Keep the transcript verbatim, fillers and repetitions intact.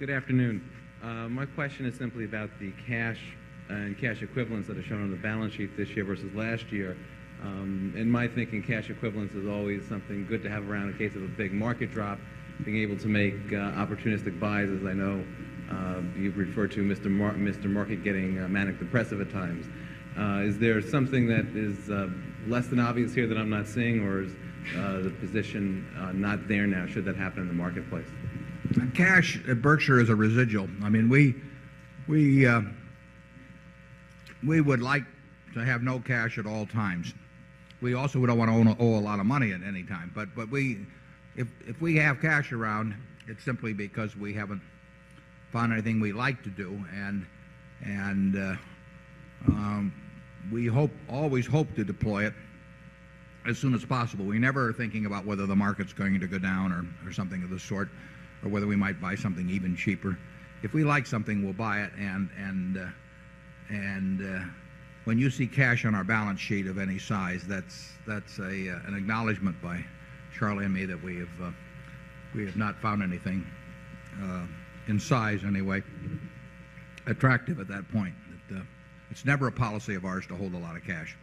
Good afternoon. Uh, my question is simply about the cash and cash equivalents that are shown on the balance sheet this year versus last year. Um, in my thinking, cash equivalents is always something good to have around in case of a big market drop, being able to make uh, opportunistic buys, as I know uh, you refer to Mister Mar Mister Market getting uh, manic depressive at times. Uh, is there something that is uh, less than obvious here that I'm not seeing, or is uh, the position uh, not there now, should that happen in the marketplace? Cash at Berkshire is a residual. I mean, we, we, uh, we would like to have no cash at all times. We also don't want to own, owe a lot of money at any time. But, but we, if, if we have cash around, it's simply because we haven't found anything we like to do. And, and uh, um, we hope, always hope to deploy it as soon as possible. We never are thinking about whether the market's going to go down or, or something of the sort, or whether we might buy something even cheaper. If we like something, we'll buy it. And, and, uh, and uh, when you see cash on our balance sheet of any size, that's, that's a, uh, an acknowledgment by Charlie and me that we have, uh, we have not found anything, uh, in size anyway, attractive at that point. That, uh, it's never a policy of ours to hold a lot of cash.